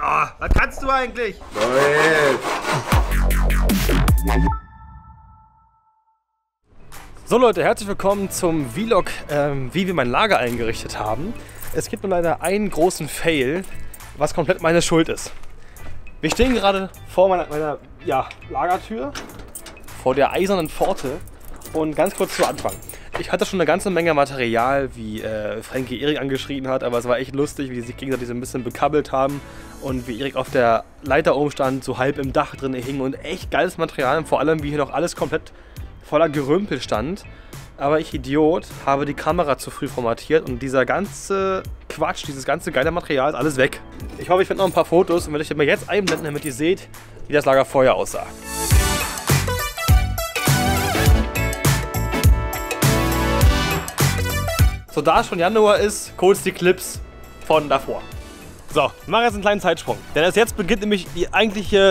Oh, was kannst du eigentlich? So Leute, herzlich willkommen zum Vlog, wie wir mein Lager eingerichtet haben. Es gibt nur leider einen großen Fail, was komplett meine Schuld ist. Wir stehen gerade vor meiner Lagertür, vor der eisernen Pforte. Und ganz kurz zu Anfang. Ich hatte schon eine ganze Menge Material, wie Frankie Erik angeschrieben hat, aber es war echt lustig, wie sie sich gegenseitig so ein bisschen bekabbelt haben und wie Erik auf der Leiter oben stand, so halb im Dach drin hing und echt geiles Material, und vor allem wie hier noch alles komplett voller Gerümpel stand. Aber ich, Idiot, habe die Kamera zu früh formatiert und dieser ganze Quatsch, dieses ganze geile Material ist alles weg. Ich hoffe, ich finde noch ein paar Fotos und werde euch mal jetzt einblenden, damit ihr seht, wie das Lager vorher aussah. So, da schon Januar ist, kurz die Clips von davor. So, ich mache jetzt einen kleinen Zeitsprung. Denn erst jetzt beginnt nämlich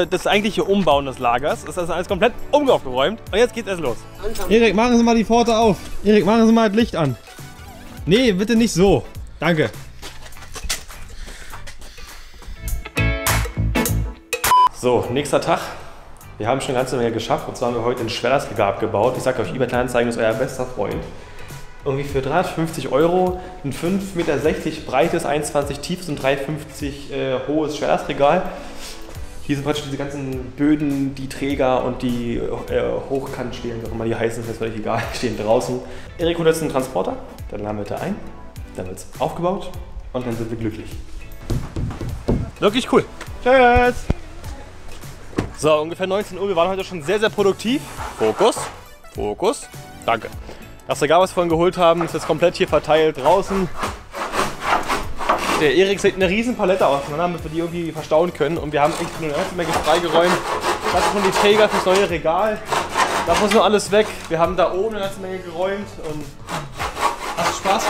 das eigentliche Umbauen des Lagers. Das ist alles komplett aufgeräumt und jetzt geht's erst los. Erik, machen Sie mal die Pforte auf. Erik, machen Sie mal das Licht an. Nee, bitte nicht so. Danke. So, nächster Tag. Wir haben schon eine ganze Menge geschafft. Und zwar haben wir heute ein Schwerlastregal abgebaut. Ich sag euch, eBay-Kleinanzeigen ist euer bester Freund. Irgendwie für 350 € ein 5,60 Meter breites, 1,20 tiefes und 3,50 hohes Schwerlastregal. Hier sind praktisch diese ganzen Böden, die Träger und die Hochkantstelen, wie auch immer die heißen, ist jetzt völlig egal, stehen draußen. Erik holt jetzt einen Transporter, dann haben wir da ein, dann wird es aufgebaut und dann sind wir glücklich. Wirklich cool. Tschüss! So, ungefähr 19 Uhr, wir waren heute schon sehr, sehr produktiv. Fokus, Fokus, danke. Das Regal, was wir vorhin geholt haben, ist jetzt komplett hier verteilt draußen. Der Erik sieht eine riesen Palette auseinander, damit wir die irgendwie verstauen können. Und wir haben echt nur eine ganze Menge freigeräumt. Das sind schon die Träger fürs neue Regal. Da muss nur alles weg. Wir haben da oben eine ganze Menge geräumt und macht Spaß.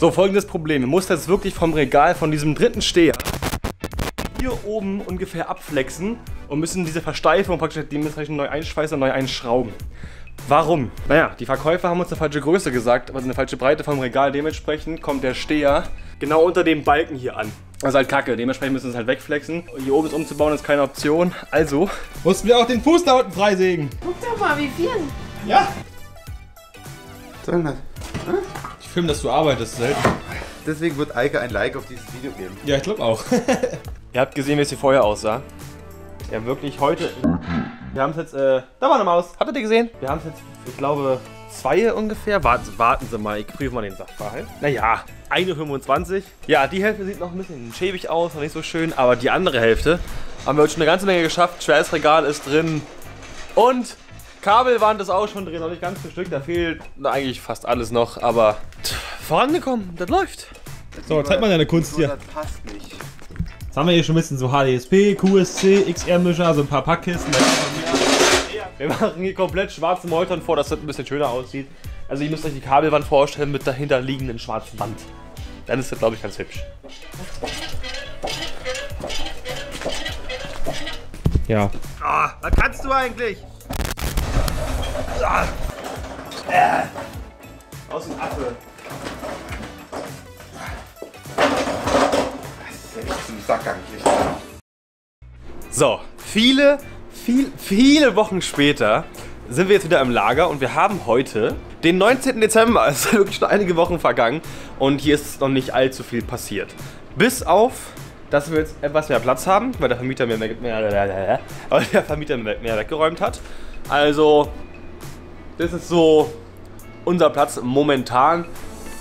So, folgendes Problem. Wir mussten jetzt wirklich vom Regal, von diesem dritten Steher, hier oben ungefähr abflexen und müssen diese Versteifung praktisch dementsprechend neu einschweißen und neu einschrauben. Warum? Naja, die Verkäufer haben uns eine falsche Größe gesagt, also eine falsche Breite vom Regal. Dementsprechend kommt der Steher genau unter dem Balken hier an. Das ist halt kacke, dementsprechend müssen wir es halt wegflexen. Und hier oben es umzubauen ist keine Option, also mussten wir auch den Fuß da unten freisägen. Guck doch mal, wie viel. Ja. Was soll das? Hm? Film, dass du arbeitest, selten. Deswegen wird Eike ein Like auf dieses Video geben. Ja, ich glaube auch. Ihr habt gesehen, wie es hier vorher aussah. Ja, wirklich heute. Wir haben es jetzt, da war eine Maus. Habt ihr die gesehen? Wir haben es jetzt, ich glaube, 2 ungefähr. Warten Sie mal, ich prüfe mal den Sachverhalt. Naja, 1,25 Uhr. Ja, die Hälfte sieht noch ein bisschen schäbig aus, noch nicht so schön, aber die andere Hälfte haben wir heute schon eine ganze Menge geschafft. Schweres Regal ist drin und Kabelwand ist auch schon drin, noch nicht ganz ein Stück, da fehlt eigentlich fast alles noch, aber vorangekommen, das läuft. So, zeig mal deine Kunst hier. Das passt nicht. Jetzt haben wir hier schon ein bisschen so HDSP, QSC, XR-Mischer, so ein paar Packkisten. Wir machen hier komplett schwarzen Molton vor, dass das ein bisschen schöner aussieht. Also ihr müsst euch die Kabelwand vorstellen mit dahinter liegenden schwarzen Band. Dann ist das, glaube ich, ganz hübsch. Ja. Ah, was kannst du eigentlich? Aus dem Affe. Das ist ja echt ein Sack eigentlich. So, viele Wochen später sind wir jetzt wieder im Lager und wir haben heute den 19. Dezember. Es sind wirklich schon einige Wochen vergangen und hier ist noch nicht allzu viel passiert. Bis auf, dass wir jetzt etwas mehr Platz haben, weil der Vermieter mehr weggeräumt hat. Also, das ist so unser Platz momentan.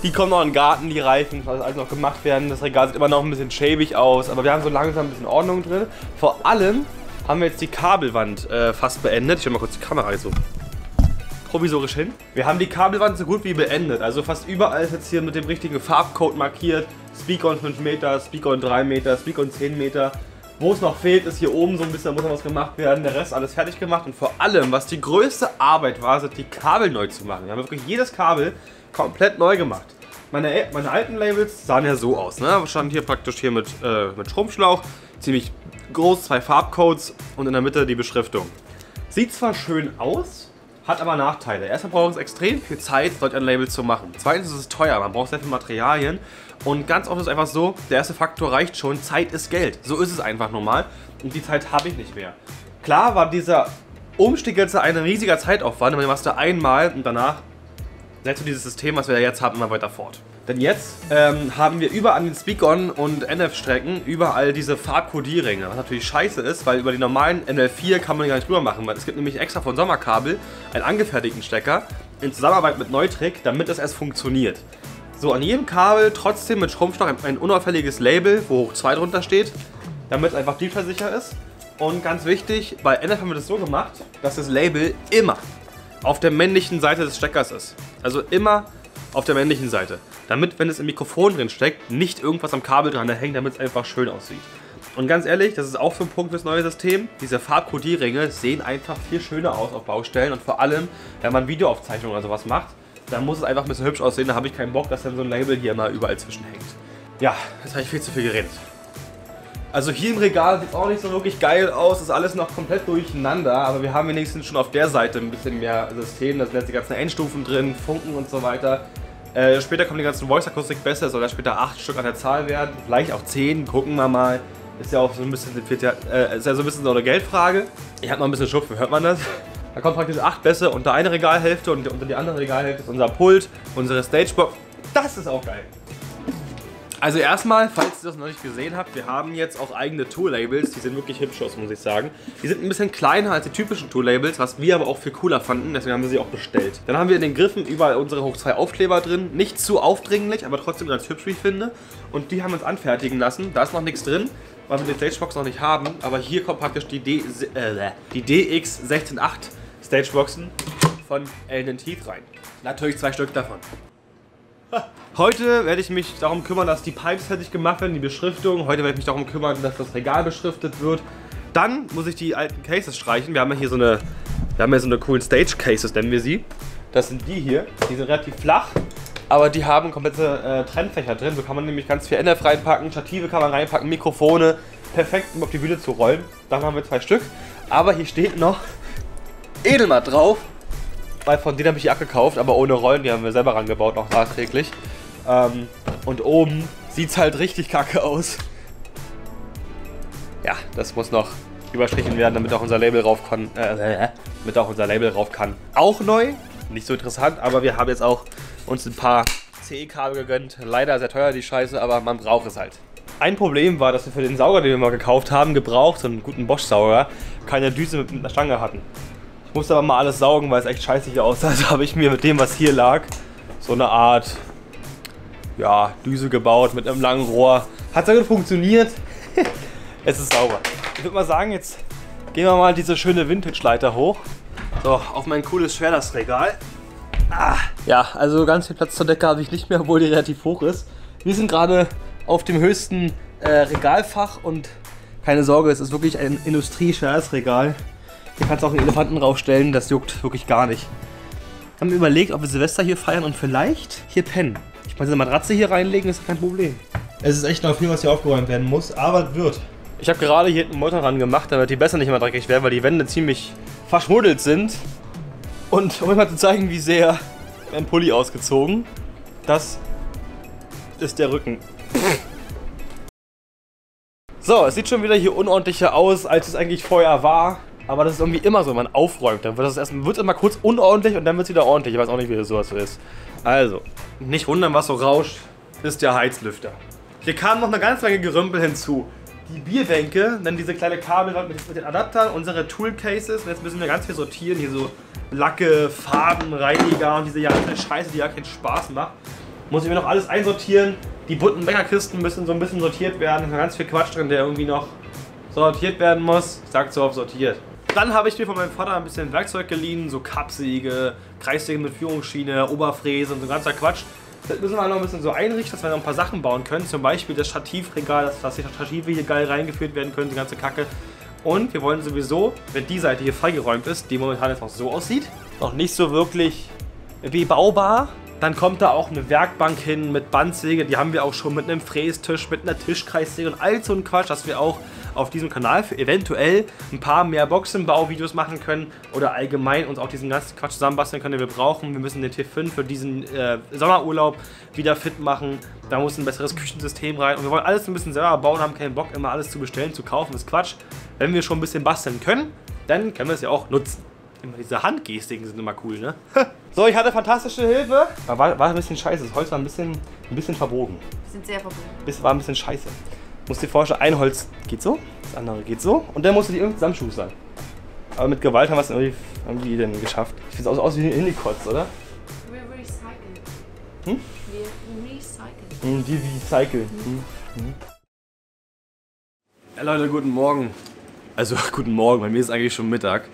Die kommen noch in den Garten, die Reifen, was alles noch gemacht werden. Das Regal sieht immer noch ein bisschen schäbig aus, aber wir haben so langsam ein bisschen Ordnung drin. Vor allem haben wir jetzt die Kabelwand fast beendet. Ich stelle mal kurz die Kamera so provisorisch hin. Wir haben die Kabelwand so gut wie beendet. Also fast überall ist jetzt hier mit dem richtigen Farbcode markiert. Speakon 5 Meter, Speakon 3 Meter, Speakon 10 Meter. Wo es noch fehlt, ist hier oben so ein bisschen, da muss noch was gemacht werden. Der Rest alles fertig gemacht und vor allem, was die größte Arbeit war, sind die Kabel neu zu machen. Wir haben wirklich jedes Kabel komplett neu gemacht. Meine alten Labels sahen ja so aus, ne? Stand hier praktisch hier mit Schrumpfschlauch. ziemlich groß, zwei Farbcodes und in der Mitte die Beschriftung. Sieht zwar schön aus, hat aber Nachteile. Erstmal braucht es extrem viel Zeit, solch ein Label zu machen. Zweitens ist es teuer, man braucht sehr viele Materialien. Und ganz oft ist es einfach so, der erste Faktor reicht schon, Zeit ist Geld. So ist es einfach normal und die Zeit habe ich nicht mehr. Klar war dieser Umstieg jetzt ein riesiger Zeitaufwand, aber den machst du einmal und danach setzt du dieses System, was wir jetzt haben, immer weiter fort. Denn jetzt haben wir überall an den Speak-On und NF-Strecken überall diese Farbkodierringe, was natürlich scheiße ist, weil über die normalen NL4 kann man die gar nicht drüber machen, weil es gibt nämlich extra von Sommerkabel einen angefertigten Stecker in Zusammenarbeit mit Neutrik, damit das erst funktioniert. So, an jedem Kabel trotzdem mit Schrumpfstock ein unauffälliges Label, wo hoch 2 drunter steht, damit es einfach diebstahlsicher ist. Und ganz wichtig, bei NF haben wir das so gemacht, dass das Label immer auf der männlichen Seite des Steckers ist. Also immer auf der männlichen Seite. Damit, wenn es im Mikrofon drin steckt, nicht irgendwas am Kabel dran hängt, damit es einfach schön aussieht. Und ganz ehrlich, das ist auch so ein Punkt fürs neue System. Diese Farbkodierringe sehen einfach viel schöner aus auf Baustellen. Und vor allem, wenn man Videoaufzeichnungen oder sowas macht, dann muss es einfach ein bisschen hübsch aussehen. Da habe ich keinen Bock, dass dann so ein Label hier mal überall zwischenhängt. Ja, jetzt habe ich viel zu viel geredet. Also hier im Regal sieht es auch nicht so wirklich geil aus, ist alles noch komplett durcheinander, aber wir haben wenigstens schon auf der Seite ein bisschen mehr System, da sind jetzt die ganzen Endstufen drin, Funken und so weiter. Später kommen die ganzen Voice-Akustik-Bässe, soll da später 8 Stück an der Zahl werden, vielleicht auch 10, gucken wir mal. Ist ja auch so ein bisschen, ist ja so ein bisschen so eine Geldfrage. Ich habe noch ein bisschen Schupfen, hört man das? Da kommen praktisch 8 Bässe unter eine Regalhälfte und unter die andere Regalhälfte ist unser Pult, unsere Stagebox. Das ist auch geil. Also erstmal, falls ihr das noch nicht gesehen habt, wir haben jetzt auch eigene Tool-Labels, die sehen wirklich hübsch aus, muss ich sagen. Die sind ein bisschen kleiner als die typischen Tool-Labels, was wir aber auch viel cooler fanden, deswegen haben wir sie auch bestellt. Dann haben wir in den Griffen überall unsere Hoch-2-Aufkleber drin, nicht zu aufdringlich, aber trotzdem ganz hübsch, wie ich finde. Und die haben wir uns anfertigen lassen, da ist noch nichts drin, weil wir die Stagebox noch nicht haben, aber hier kommt praktisch die DX168 Stageboxen von LED-Lenser rein. Natürlich 2 Stück davon. Heute werde ich mich darum kümmern, dass die Pipes fertig gemacht werden, die Beschriftung. Heute werde ich mich darum kümmern, dass das Regal beschriftet wird. Dann muss ich die alten Cases streichen. Wir haben hier so eine, coolen Stage Cases, nennen wir sie. Das sind die hier. Die sind relativ flach, aber die haben komplette Trennfächer drin. So kann man nämlich ganz viel NF reinpacken, Stative kann man reinpacken, Mikrofone. Perfekt, um auf die Bühne zu rollen. Davon haben wir 2 Stück. Aber hier steht noch Edelmat drauf. Weil von denen habe ich die abgekauft, aber ohne Rollen, die haben wir selber rangebaut, noch nachträglich. Und oben sieht es halt richtig kacke aus. Ja, das muss noch überstrichen werden, damit auch unser Label rauf kann. Auch neu, nicht so interessant, aber wir haben jetzt auch uns ein paar CE-Kabel gegönnt. Leider sehr teuer die Scheiße, aber man braucht es halt. Ein Problem war, dass wir für den Sauger, den wir mal gekauft haben, gebraucht, so einen guten Bosch-Sauger, keine Düse mit einer Stange hatten. Ich musste aber mal alles saugen, weil es echt scheiße hier aussah. Also habe ich mir mit dem, was hier lag, so eine Art Düse gebaut mit einem langen Rohr. Hat sehr gut funktioniert. Es ist sauber. Ich würde mal sagen, jetzt gehen wir mal diese schöne Vintage-Leiter hoch. So, auf mein cooles Schwerlastregal. Ja, also ganz viel Platz zur Decke habe ich nicht mehr, obwohl die relativ hoch ist. Wir sind gerade auf dem höchsten Regalfach und keine Sorge, es ist wirklich ein Industrie-Schwerlastregal. Hier kannst du auch einen Elefanten draufstellen, das juckt wirklich gar nicht. Haben wir überlegt, ob wir Silvester hier feiern und vielleicht hier pennen. Ich meine, eine Matratze hier reinlegen ist kein Problem. Es ist echt noch viel, was hier aufgeräumt werden muss, aber wird. Ich habe gerade hier einen Motor ran gemacht, damit die besser nicht mehr dreckig werden, weil die Wände ziemlich verschmuddelt sind. Und um euch mal zu zeigen, wie sehr ein Pulli ausgezogen, das ist der Rücken. So, es sieht schon wieder hier unordentlicher aus, als es eigentlich vorher war. Aber das ist irgendwie immer so, wenn man aufräumt, dann wird es immer kurz unordentlich und dann wird es wieder ordentlich. Ich weiß auch nicht, wie das sowas so ist. Also, nicht wundern, was so rauscht, ist der Heizlüfter. Hier kam noch eine ganze Menge Gerümpel hinzu. Die Bierbänke, dann diese kleine Kabelwand mit den Adaptern, unsere Toolcases. Und jetzt müssen wir ganz viel sortieren, hier so Lacke, Farben, Reiniger und diese ganze Scheiße, die ja keinen Spaß macht. Muss ich mir noch alles einsortieren. Die Buttenbäckerkisten müssen so ein bisschen sortiert werden. Da ist ganz viel Quatsch drin, der irgendwie noch sortiert werden muss. Ich sag so oft sortiert. Dann habe ich mir von meinem Vater ein bisschen Werkzeug geliehen, so Kappsäge, Kreissäge mit Führungsschiene, Oberfräse und so ein ganzer Quatsch. Das müssen wir noch ein bisschen so einrichten, dass wir noch ein paar Sachen bauen können. Zum Beispiel das Stativregal, dass die Stative hier geil reingeführt werden können, die ganze Kacke. Und wir wollen sowieso, wenn die Seite hier freigeräumt ist, die momentan jetzt noch so aussieht, noch nicht so wirklich bebaubar, dann kommt da auch eine Werkbank hin mit Bandsäge, die haben wir auch schon mit einem Frästisch, mit einer Tischkreissäge und all so ein Quatsch, dass wir auch auf diesem Kanal für eventuell ein paar mehr Boxenbauvideos machen können oder allgemein uns auch diesen ganzen Quatsch zusammenbasteln können, den wir brauchen. Wir müssen den T5 für diesen Sommerurlaub wieder fit machen. Da muss ein besseres Küchensystem rein und wir wollen alles ein bisschen selber bauen, haben keinen Bock immer alles zu bestellen, zu kaufen, ist Quatsch. Wenn wir schon ein bisschen basteln können, dann können wir es ja auch nutzen. Immer diese Handgestiken sind immer cool, ne? So, ich hatte fantastische Hilfe. War ein bisschen scheiße. Das Holz war ein bisschen verbogen. Wir sind sehr verbogen. War ein bisschen scheiße. Musst dir vorstellen, ein Holz geht so, das andere geht so. Und dann musst du die irgendwie zusammenschustern. Aber mit Gewalt haben wir es irgendwie denn geschafft. Ich finde es aus wie hingekotzt, oder? Wir recyceln. Hm? Wir recyceln. Die recyceln. Mhm. Mhm. Ja, Leute, guten Morgen. Also, guten Morgen. Bei mir ist eigentlich schon Mittag.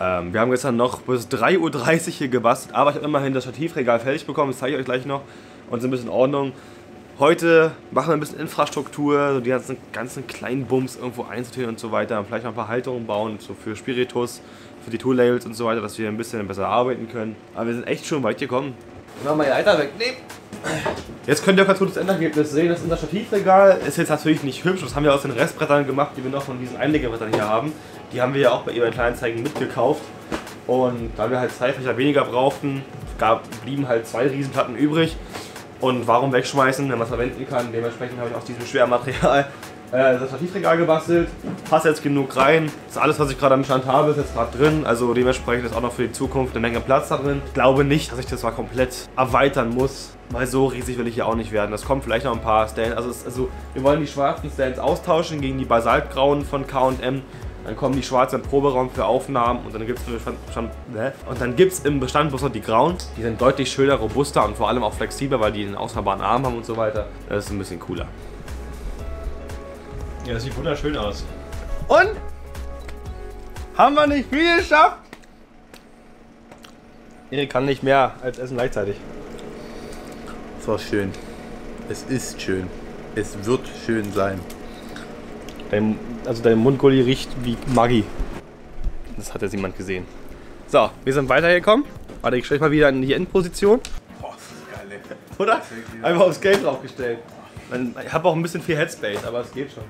Wir haben gestern noch bis 3.30 Uhr hier gebastelt, aber ich habe immerhin das Stativregal fertig bekommen, das zeige ich euch gleich noch und sind ein bisschen in Ordnung. Heute machen wir ein bisschen Infrastruktur, so die ganzen kleinen Bums irgendwo einsortieren und so weiter, vielleicht noch ein paar Halterungen bauen, so für Spiritus, für die Tool-Labels und so weiter, dass wir ein bisschen besser arbeiten können. Aber wir sind echt schon weit gekommen. Mach mal die Leiter weg. Nee. Jetzt könnt ihr auch ganz gut das Endergebnis sehen. Das ist unser Stativregal. Ist jetzt natürlich nicht hübsch. Das haben wir aus den Restbrettern gemacht, die wir noch von diesen Einlegerbrettern hier haben. Die haben wir ja auch bei eBay Kleinanzeigen mitgekauft. Und da wir halt zwei Fächer weniger brauchten, blieben halt zwei Riesenplatten übrig. Und warum wegschmeißen, wenn man es verwenden kann? Dementsprechend habe ich aus diesem schweren Material das Stativregal gebastelt. Passt jetzt genug rein. Das alles, was ich gerade am Stand habe, ist jetzt gerade drin. Also dementsprechend ist auch noch für die Zukunft eine Menge Platz da drin. Ich glaube nicht, dass ich das mal komplett erweitern muss, weil so riesig will ich hier auch nicht werden. Das kommen vielleicht noch ein paar Stands. Also wir wollen die schwarzen Stands austauschen gegen die Basaltgrauen von K&M. Dann kommen die schwarzen im Proberaum für Aufnahmen und dann gibt es im Bestand bloß noch die grauen. Die sind deutlich schöner, robuster und vor allem auch flexibler, weil die einen ausfahrbaren Arm haben und so weiter. Das ist ein bisschen cooler. Ja, das sieht wunderschön aus. Und? Haben wir nicht viel geschafft? Erik kann nicht mehr als essen gleichzeitig. Es war schön. Es ist schön. Es wird schön sein. Dein Mundgulli riecht wie Maggi. Das hat jetzt niemand gesehen. So, wir sind weitergekommen. Warte, ich stelle mal wieder in die Endposition. Boah, das ist geil, ey. Oder? Einfach aufs Geld draufgestellt. Ich habe auch ein bisschen viel Headspace, aber es geht schon.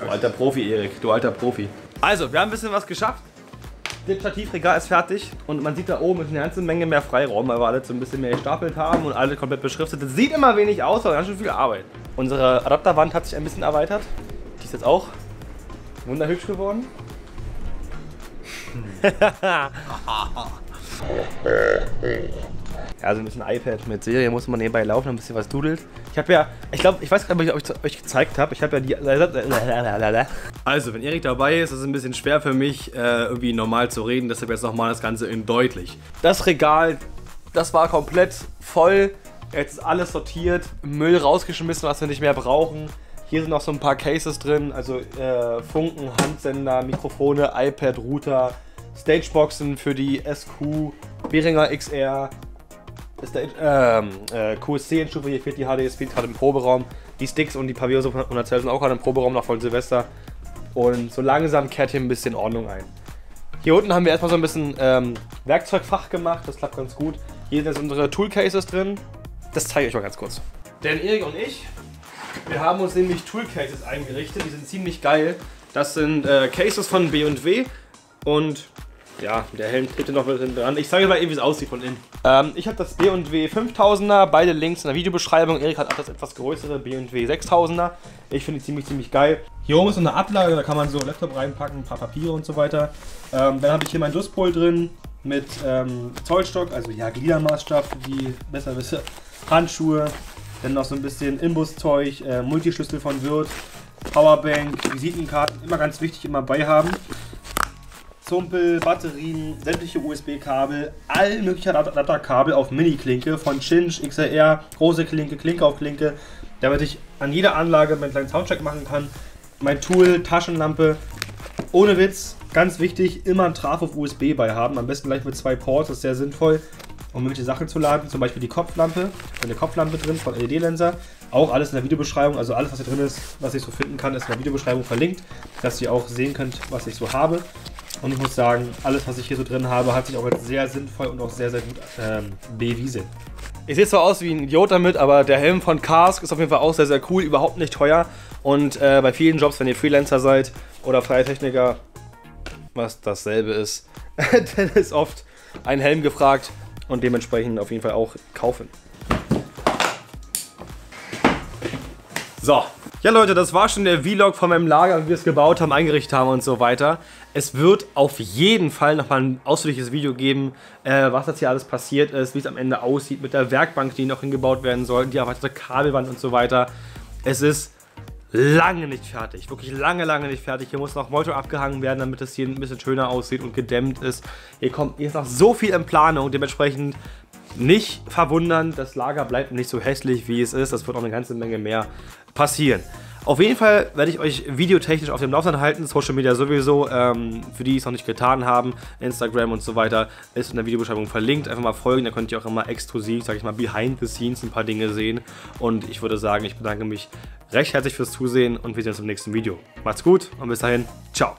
Du alter Profi, Erik, du alter Profi. Also, wir haben ein bisschen was geschafft. Das Stativregal ist fertig und man sieht da oben eine ganze Menge mehr Freiraum, weil wir alle so ein bisschen mehr gestapelt haben und alle komplett beschriftet. Das sieht immer wenig aus, aber ganz schön viel Arbeit. Unsere Adapterwand hat sich ein bisschen erweitert. Die ist jetzt auch wunderhübsch geworden. Ja, so ein bisschen iPad mit Serie muss man nebenbei laufen, ein bisschen was dudelt. Ich habe ja, ich weiß gar nicht, ob ich euch gezeigt habe, ich habe ja die... Also, wenn Erik dabei ist, ist es ein bisschen schwer für mich, irgendwie normal zu reden, deshalb jetzt nochmal das Ganze in deutlich. Das Regal, das war komplett voll, jetzt ist alles sortiert, Müll rausgeschmissen, was wir nicht mehr brauchen. Hier sind noch so ein paar Cases drin, also Funken, Handsender, Mikrofone, iPad, Router, Stageboxen für die SQ, Behringer XR, QSC-Stufe, hier fehlt die HD, es fehlt gerade im Proberaum. Die Sticks und die Pavillons 112 sind auch gerade im Proberaum noch von Silvester. Und so langsam kehrt hier ein bisschen Ordnung ein. Hier unten haben wir erstmal so ein bisschen Werkzeugfach gemacht, das klappt ganz gut. Hier sind unsere Toolcases drin. Das zeige ich euch mal ganz kurz. Denn Erik und ich, wir haben uns nämlich Toolcases eingerichtet, die sind ziemlich geil. Das sind Cases von B&W und... Ja, der Helm klebt noch ein bisschen dran. Ich zeige mal eben, wie es aussieht von innen. Ich habe das B&W 5000er, beide Links in der Videobeschreibung. Erik hat auch das etwas größere B&W 6000er. Ich finde die ziemlich geil. Hier oben ist so eine Ablage, da kann man so einen Laptop reinpacken, ein paar Papiere und so weiter. Dann habe ich hier meinen Duspol drin mit Zollstock, also ja, Gliedermaßstab für die Besserwisser. Handschuhe, dann noch so ein bisschen Imbuszeug, Multischlüssel von Würth, Powerbank, Visitenkarten, immer ganz wichtig, immer beihaben. Zumpel, Batterien, sämtliche USB-Kabel, alle möglichen Adapterkabel auf Mini-Klinke von Cinch, XLR, große Klinke, Klinke auf Klinke, damit ich an jeder Anlage meinen kleinen Soundcheck machen kann. Mein Tool, Taschenlampe, ohne Witz, ganz wichtig, immer ein Traf auf USB bei haben, am besten gleich mit zwei Ports, das ist sehr sinnvoll, um mögliche Sachen zu laden, zum Beispiel die Kopflampe, eine Kopflampe drin von LED-Lenser, auch alles in der Videobeschreibung, also alles, was hier drin ist, was ich so finden kann, ist in der Videobeschreibung verlinkt, dass ihr auch sehen könnt, was ich so habe. Und ich muss sagen, alles, was ich hier so drin habe, hat sich auch als sehr sinnvoll und auch sehr gut bewiesen. Ich sehe zwar aus wie ein Idiot damit, aber der Helm von Kask ist auf jeden Fall auch sehr, sehr cool, überhaupt nicht teuer. Und bei vielen Jobs, wenn ihr Freelancer seid oder Freitechniker, was dasselbe ist, dann ist oft ein Helm gefragt und dementsprechend auf jeden Fall auch kaufen. So. Ja Leute, das war schon der Vlog von meinem Lager, wie wir es gebaut haben, eingerichtet haben und so weiter. Es wird auf jeden Fall nochmal ein ausführliches Video geben, was jetzt hier alles passiert ist, wie es am Ende aussieht mit der Werkbank, die noch hingebaut werden soll, die erweiterte Kabelwand und so weiter. Es ist lange nicht fertig, wirklich lange, lange nicht fertig. Hier muss noch Molto abgehangen werden, damit es hier ein bisschen schöner aussieht und gedämmt ist. Hier ist noch so viel in Planung, dementsprechend nicht verwundern, das Lager bleibt nicht so hässlich, wie es ist. Das wird noch eine ganze Menge mehr passieren. Auf jeden Fall werde ich euch videotechnisch auf dem Laufenden halten, Social Media sowieso, für die es noch nicht getan haben, Instagram und so weiter, ist in der Videobeschreibung verlinkt, einfach mal folgen, da könnt ihr auch immer exklusiv, sage ich mal, behind the scenes ein paar Dinge sehen und ich würde sagen, ich bedanke mich recht herzlich fürs Zusehen und wir sehen uns im nächsten Video. Macht's gut und bis dahin, ciao!